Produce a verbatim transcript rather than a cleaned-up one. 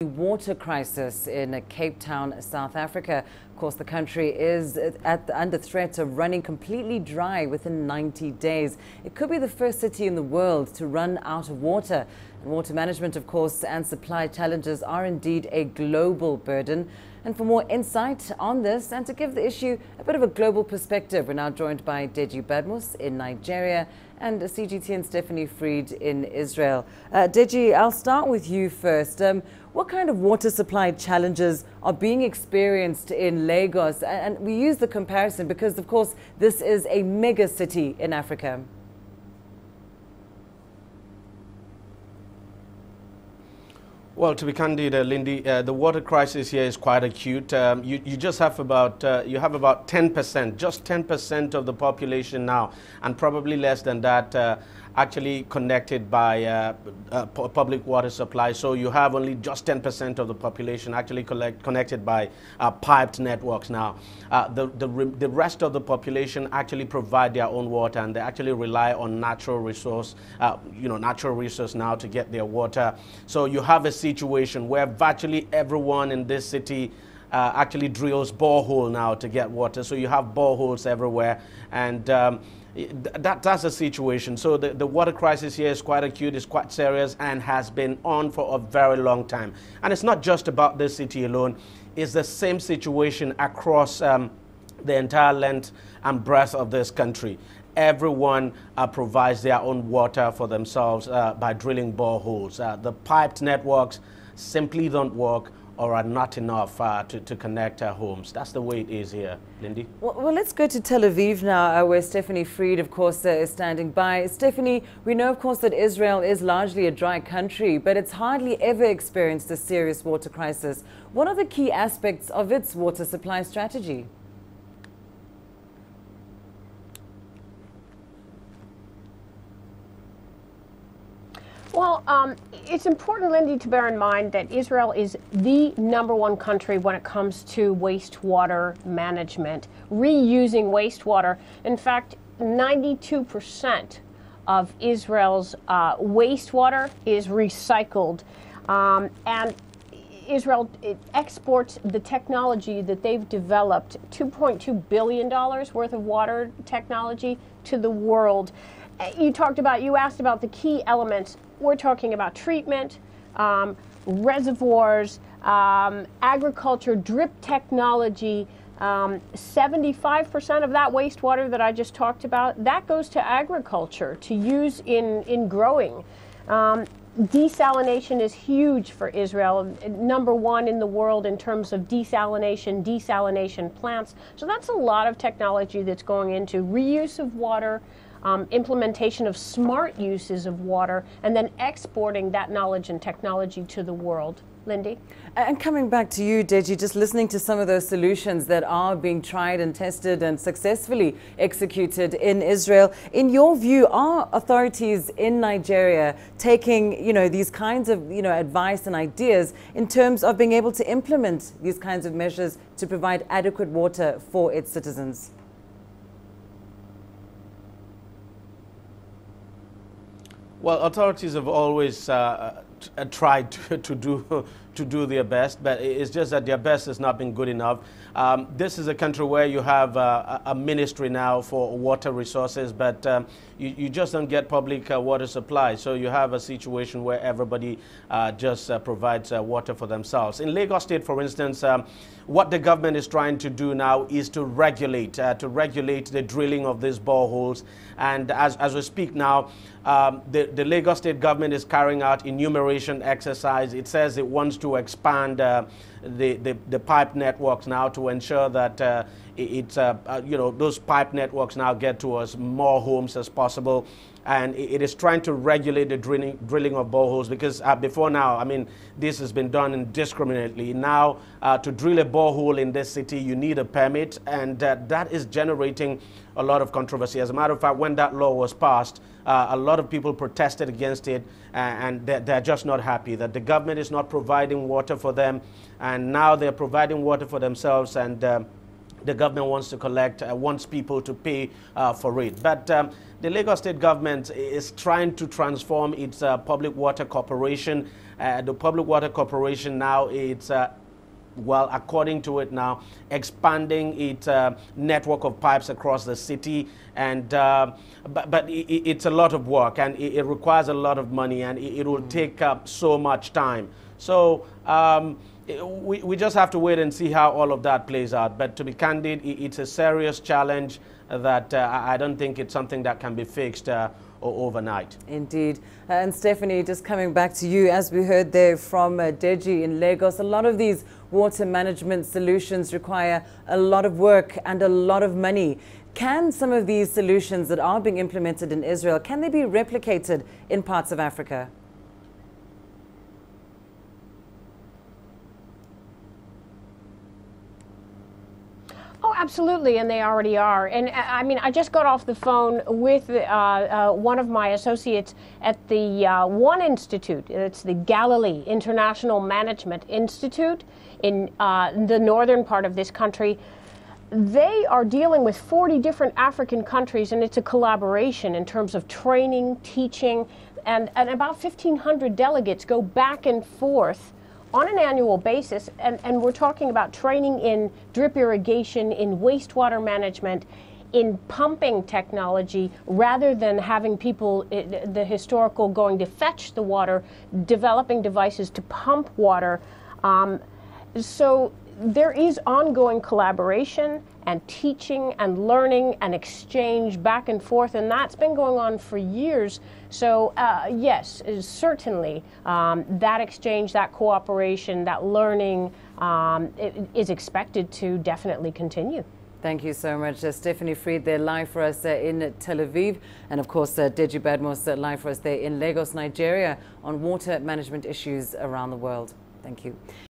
The water crisis in Cape Town, South Africa. Of course, the country is at, under threat of running completely dry within ninety days. It could be the first city in the world to run out of water. And water management, of course, and supply challenges are indeed a global burden. And for more insight on this and to give the issue a bit of a global perspective, we're now joined by Deji Badmus in Nigeria and C G T N's Stephanie Freid in Israel. Uh, Deji, I'll start with you first. Um, What kind of water supply challenges are being experienced in Lagos? And we use the comparison because, of course, this is a mega city in Africa. Well, to be candid, uh, Lindy, uh, the water crisis here is quite acute. Um, you, you just have about uh, you have about ten percent, just ten percent of the population now, and probably less than that, uh, actually connected by uh, uh, public water supply. So you have only just ten percent of the population actually collect, connected by uh, piped networks now. Uh, the the, re the rest of the population actually provide their own water, and they actually rely on natural resource, uh, you know, natural resource now to get their water. So you have a situation where virtually everyone in this city uh, actually drills borehole now to get water. So you have boreholes everywhere, and um, that, that's the situation. So the, the water crisis here is quite acute, it's quite serious, and has been on for a very long time. And it's not just about this city alone. It's the same situation across um, the entire length and breadth of this country. Everyone uh, provides their own water for themselves uh, by drilling boreholes. Uh, the piped networks simply don't work or are not enough uh, to, to connect our homes. That's the way it is here, Lindy. Well, well let's go to Tel Aviv now, uh, where Stephanie Freid, of course, uh, is standing by. Stephanie, we know, of course, that Israel is largely a dry country, but it's hardly ever experienced a serious water crisis. What are the key aspects of its water supply strategy? Well, um, it's important, Lindy, to bear in mind that Israel is the number one country when it comes to wastewater management, reusing wastewater. In fact, ninety-two percent of Israel's uh, wastewater is recycled, um, and Israel it exports the technology that they've developed, two point two billion dollars worth of water technology, to the world. You talked about, you asked about the key elements. We're talking about treatment, um, reservoirs, um, agriculture, drip technology. seventy-five percent um, of that wastewater that I just talked about, that goes to agriculture to use in, in growing. Um, desalination is huge for Israel, number one in the world in terms of desalination, desalination plants. So that's a lot of technology that's going into reuse of water, Um, implementation of smart uses of water, and then exporting that knowledge and technology to the world. Lindy? And coming back to you, Deji, just listening to some of those solutions that are being tried and tested and successfully executed in Israel. In your view, are authorities in Nigeria taking, you know, these kinds of, you know, advice and ideas in terms of being able to implement these kinds of measures to provide adequate water for its citizens? Well, authorities have always uh, tried to, to do to do their best, but it's just that their best has not been good enough. Um, this is a country where you have uh, a ministry now for water resources, but um, you, you just don't get public uh, water supply. So you have a situation where everybody uh, just uh, provides uh, water for themselves. In Lagos State, for instance, um, what the government is trying to do now is to regulate, uh, to regulate the drilling of these boreholes. And as, as we speak now, um, the, the Lagos State government is carrying out enumeration exercise. It says it wants to to expand uh, the, the the pipe networks now to ensure that uh, it's uh, uh, you know, those pipe networks now get to as more homes as possible, and it, it is trying to regulate the drilling drilling of boreholes because uh, before now, I mean, this has been done indiscriminately. Now uh, to drill a borehole in this city, you need a permit, and uh, that is generating a lot of controversy. As a matter of fact, when that law was passed, uh, a lot of people protested against it, and, and they're, they're just not happy that the government is not providing water for them, and now they're providing water for themselves, and um, the government wants to collect, uh, wants people to pay uh, for it. But um, the Lagos State government is trying to transform its uh, public water corporation. Uh, the public water corporation now, it's uh, well, according to it now, expanding its uh, network of pipes across the city, and uh, but, but it, it's a lot of work, and it, it requires a lot of money, and it, it will take up so much time. So um, we, we just have to wait and see how all of that plays out. But to be candid, it, it's a serious challenge that uh, I don't think it's something that can be fixed uh, overnight. Indeed. And Stephanie, just coming back to you, as we heard there from uh, Deji in Lagos, a lot of these water management solutions require a lot of work and a lot of money. Can some of these solutions that are being implemented in Israel, can they be replicated in parts of Africa? Oh, absolutely, and they already are. And I mean, I just got off the phone with uh, uh, one of my associates at the uh, One Institute. It's the Galilee International Management Institute in uh, the northern part of this country. They are dealing with forty different African countries, and it's a collaboration in terms of training, teaching, and, and about fifteen hundred delegates go back and forth on an annual basis, and, and we're talking about training in drip irrigation, in wastewater management, in pumping technology, rather than having people, the historical, going to fetch the water, developing devices to pump water. Um, so there is ongoing collaboration and teaching and learning and exchange back and forth, and that's been going on for years. So uh, yes, certainly um, that exchange, that cooperation, that learning um, is expected to definitely continue. Thank you so much. Uh, Stephanie Freid there live for us uh, in Tel Aviv, and of course uh, Deji Badmus uh, live for us there in Lagos, Nigeria, on water management issues around the world. Thank you.